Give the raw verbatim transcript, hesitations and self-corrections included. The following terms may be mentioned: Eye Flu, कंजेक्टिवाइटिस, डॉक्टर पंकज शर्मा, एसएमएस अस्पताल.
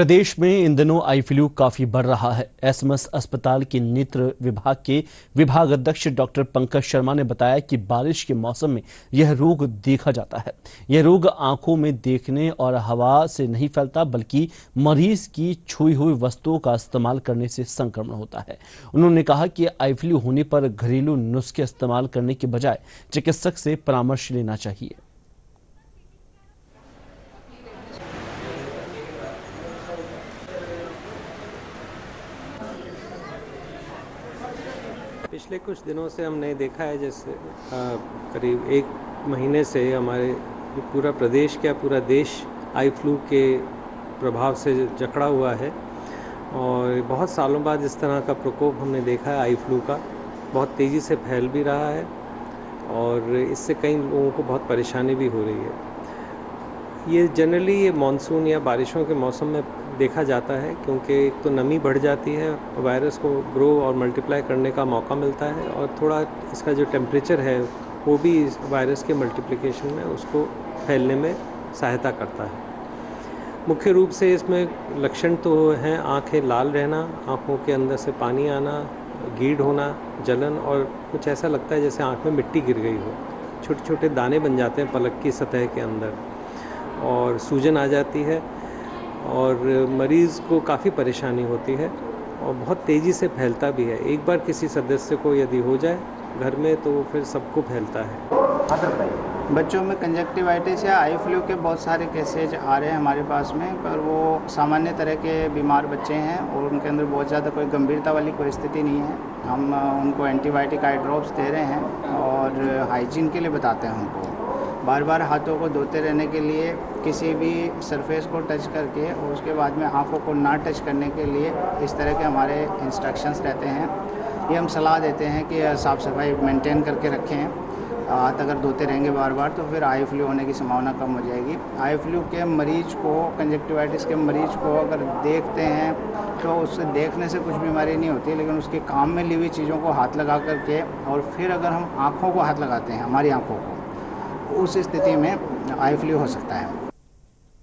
प्रदेश में इन दिनों eye flu काफी बढ़ रहा है। एसएमएस अस्पताल के नेत्र विभाग के विभागाध्यक्ष डॉक्टर पंकज शर्मा ने बताया कि बारिश के मौसम में यह रोग देखा जाता है। यह रोग आंखों में देखने और हवा से नहीं फैलता, बल्कि मरीज की छुई हुई वस्तुओं का इस्तेमाल करने से संक्रमण होता है। उन्होंने कहा कि आई फ्लू होने पर घरेलू नुस्खे इस्तेमाल करने के बजाय चिकित्सक से परामर्श लेना चाहिए। पिछले कुछ दिनों से हमने देखा है, जैसे करीब एक महीने से हमारे पूरा प्रदेश क्या पूरा देश आई फ्लू के प्रभाव से जकड़ा हुआ है और बहुत सालों बाद इस तरह का प्रकोप हमने देखा है। आई फ्लू का बहुत तेज़ी से फैल भी रहा है और इससे कई लोगों को बहुत परेशानी भी हो रही है। ये जनरली ये मानसून या बारिशों के मौसम में देखा जाता है, क्योंकि एक तो नमी बढ़ जाती है, वायरस को ग्रो और मल्टीप्लाई करने का मौका मिलता है और थोड़ा इसका जो टेम्परेचर है वो भी इस वायरस के मल्टीप्लिकेशन में उसको फैलने में सहायता करता है। मुख्य रूप से इसमें लक्षण तो हैं आंखें लाल रहना, आंखों के अंदर से पानी आना, गीड़ होना, जलन और कुछ ऐसा लगता है जैसे आँख में मिट्टी गिर गई हो। छोटे छोटे दाने बन जाते हैं पलक की सतह के अंदर और सूजन आ जाती है और मरीज़ को काफ़ी परेशानी होती है और बहुत तेज़ी से फैलता भी है। एक बार किसी सदस्य को यदि हो जाए घर में तो फिर सबको फैलता है। बच्चों में कंजेक्टिवाइटिस या आई फ्लू के बहुत सारे केसेज आ रहे हैं हमारे पास में, पर वो सामान्य तरह के बीमार बच्चे हैं और उनके अंदर बहुत ज़्यादा कोई गंभीरता वाली कोई स्थिति नहीं है। हम उनको एंटीबायोटिक आई ड्रॉप्स दे रहे हैं और हाइजीन के लिए बताते हैं उनको बार बार हाथों को धोते रहने के लिए, किसी भी सरफेस को टच करके और उसके बाद में आंखों को ना टच करने के लिए। इस तरह के हमारे इंस्ट्रक्शंस रहते हैं। ये हम सलाह देते हैं कि साफ़ सफाई मेंटेन करके रखें। हाथ अगर धोते रहेंगे बार बार तो फिर आई फ्लू होने की संभावना कम हो जाएगी। आई फ्लू के मरीज़ को, कंजेक्टिवाइटिस के मरीज़ को अगर देखते हैं तो उससे देखने से कुछ बीमारी नहीं होती, लेकिन उसके काम में ली हुई चीज़ों को हाथ लगा करके और फिर अगर हम आँखों को हाथ लगाते हैं, हमारी आँखों को, उस स्थिति में आई फ्लू हो सकता है।